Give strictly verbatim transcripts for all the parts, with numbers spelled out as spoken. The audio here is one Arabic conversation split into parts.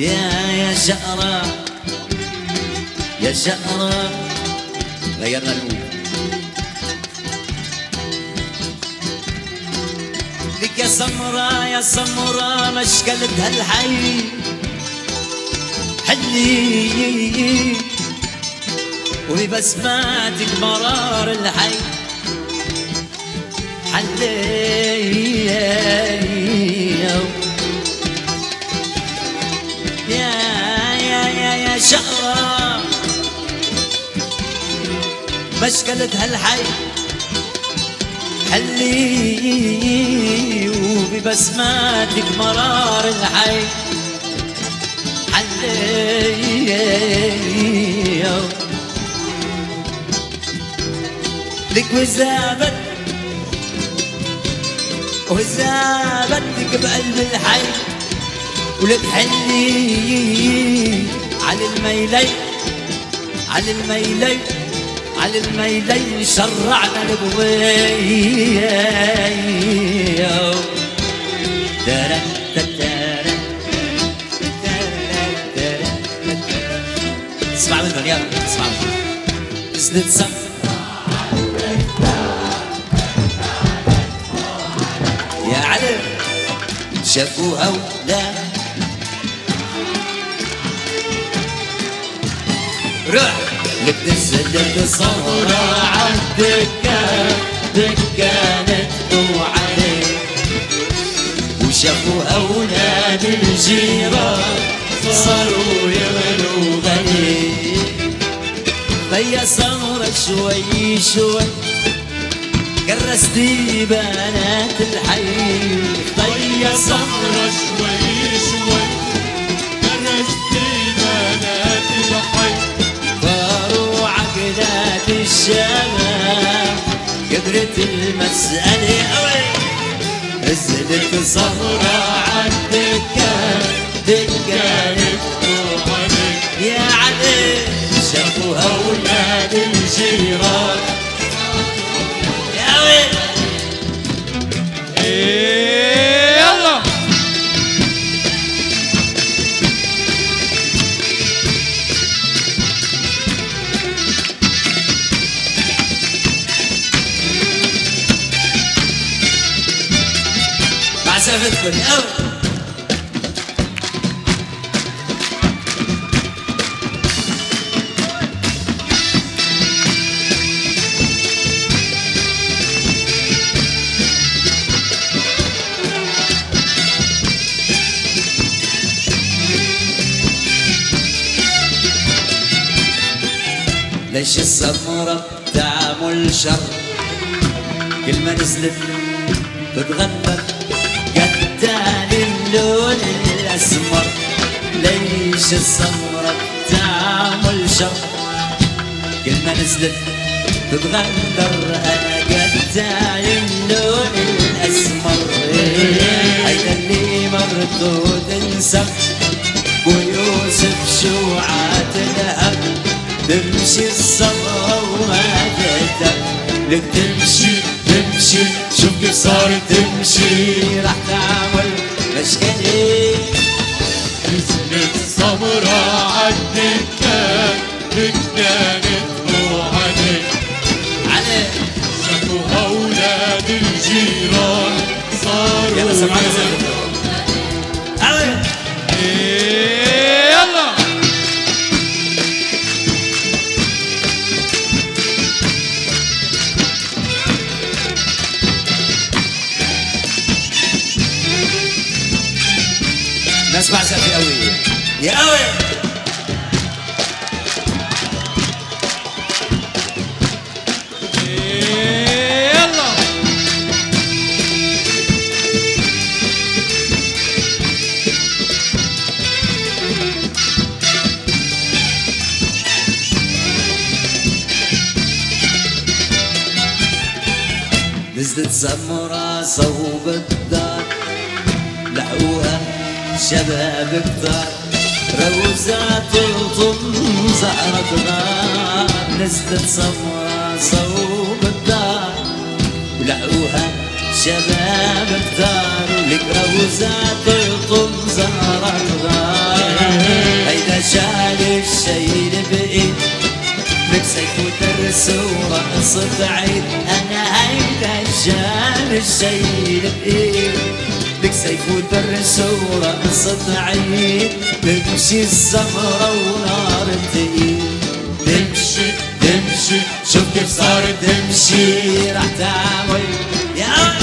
يا يا زهرة يا زهرة غيرنا الأولى لك يا سمرة يا سمرة مشكلة هالحي حلي وببسماتك مرار الحي حلي يا يا يا يا شقرة مشكلة هالحي حلي وببسماتك مرار الحي حلي لك وزابت وزابتك بقلب الحي ولتحلي على الميلي على الميلي على الميلي شرعنا البويه اسمع منهم يلا اسمع منهم نزلت سمرة يا علي شافوها ولا روح لك نزلت سمرة عالدكة دكة نتقوا عليه وشافوا أولاد الجيران صاروا يغنوا غني فيا سمرة شوي شوي كرستي بنات الحي فيا سمرة شوي شوي كرستي بنات الحي صاروا عقلات الشباب قدرت المسألة قوي نزلت سمرة عالدكة دكة نتقوا عليك يا علي شافوا أولاد الجيران يا ويل يلا مسافتكم أوي ليش السمرة بتعمل شر كل ما نزلت بتغنبر قدال اللون الأسمر ليش السمرة بتعمل شر كل ما نزلت بتغنبر أنا قدال اللون الأسمر هيدا اللي مرته تنسى ويوسف شوعات الهب تمشي الصبغة وما تهتم لك تمشي تمشي شوف كيف صارت تمشي راح تعمل مشكلة نزلت سمرة عالدكة دكة نتقوا عليك علي شافوها أولاد الجيران صاروا يلا سمعنا سمعنا يلا اسمع سقفي قوي يا قوي يلا نزلت سمرة صوب الدار لحقوها شباب كتار روزات وطم زهرة غار نزلت سمرة صوب الدار ولحقوها شباب كتار لك روزات وطم زهرة غار الصورة قصة عيد أنا عيد عشان الشيء الثقيل لك سيف والبر الصورة قصة عيد تمشي السمرة ونار الثقيل تمشي تمشي شوف كيف صارت تمشي راح تعمل يا عم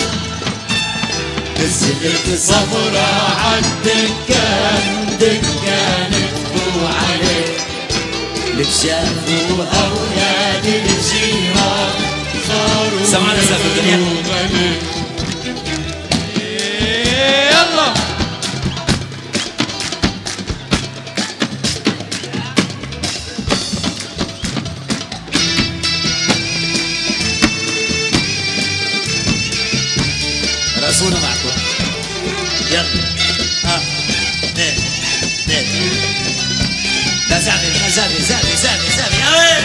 نزلت الصفرة عالدكان دكان اكتبوا عليه لك شافوها ولاد الجيران صاروا سمعنا سقف الدنيا يلا راسونا معكم يلا ها ايه ايه لا زعبي لا زعبي زعبي زعبي زعبي أوي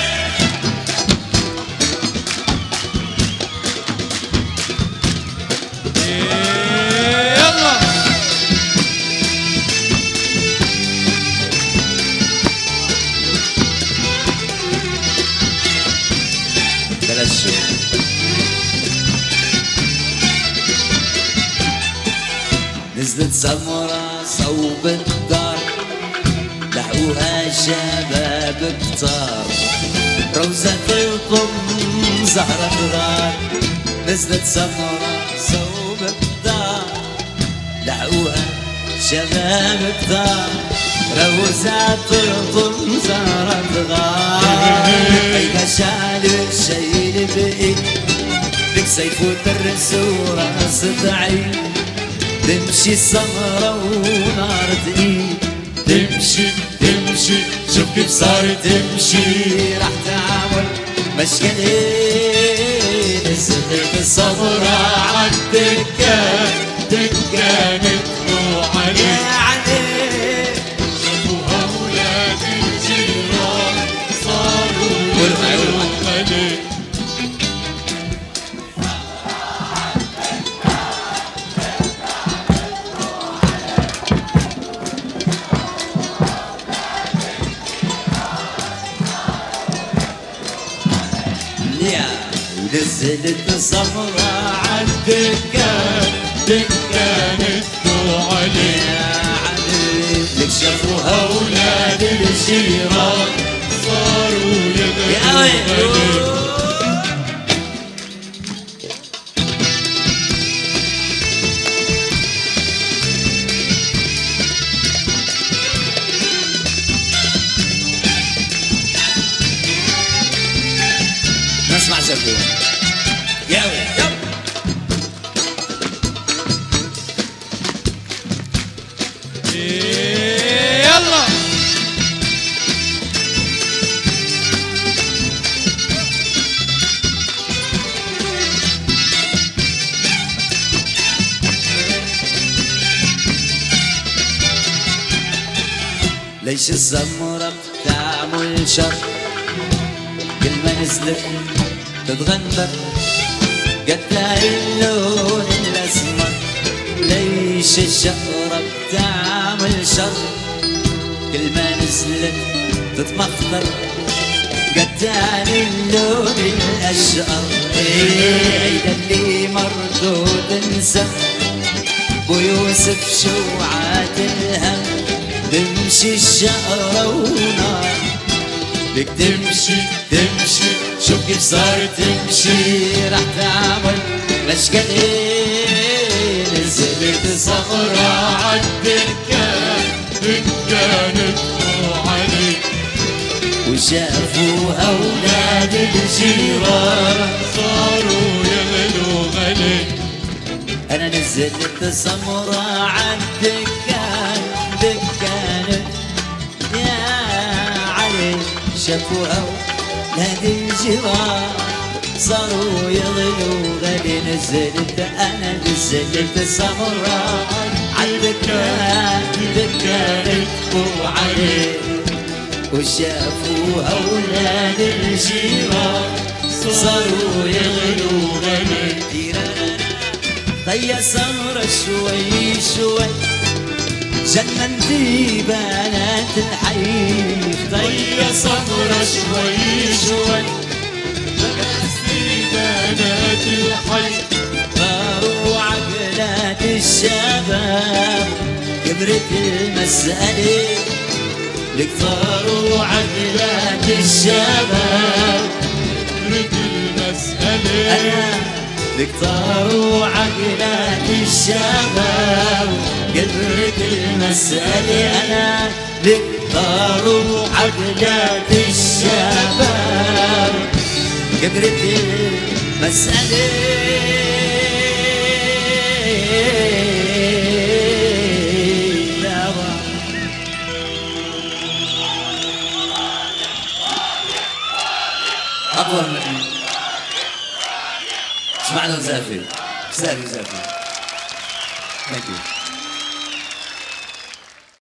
يلا بلاش نزلت سمرة صوب الدار لحقوها شباب كتار روزة فيكم زهرة خضار نزلت سمرة صوب الدار لحقوها شباب كتار روزة فيكم زهرة خضار أيها شعلك شيل بإيد لك سيف وتر الصورة صدعي تمشي السمرة ونار تقيل تمشي تمشي شوف كيف صارت تمشي راح تعمل مشكل ايه نزلت الصبرة عالدكان دكان الدموع عليه عليه شافوها ولاد الجيران صاروا يقولوا عليه نزلت الصفرة عالدكان دكان اكتبوا عليه لك شافوها ولاد الجيران صاروا يغنوا عليه نسمع زفير يا وي يب يلا ليش الزمرة بتعمل شر كل ما نزلت تتغنى قد تلاقي اللون الاسمر ليش الشقرة بتعمل شر كل ما نزلت تتمخضر قد تلاقي اللون الاشقر هيدا اللي مرته تنسى ويوسف شوعات الهم تمشي الشقرة ونار لك تمشي تمشي شوف كيف صارت تمشي راح تعمل مشكل ايه نزلت الصفرة عالدكان دكان اكتبوا عليه وشافوها اولاد الجيران صاروا يغلوا غلي انا نزلت الصفرة عالدكان دكان شافوها ولاد الجيران صاروا يغلوا غالي نزلت انا نزلت السمراء عالدكان دكان اكتبوا عليه وشافوها ولاد الجيران صاروا يغلوا غالي طيا سمرة شوي شوي جننتي بنات الحي طيّا صبرة شوي شوي استدانة الحي فاروق عقلات الشباب كبرت المسألة لك فاروق عقلات الشباب كبرت المسألة لك طاروا عقلات الشباب قدرت المسألة أنا لك طاروا عقلات الشباب قدرت المسألة أطول مني معنا زافي زافي زافي. Thank you.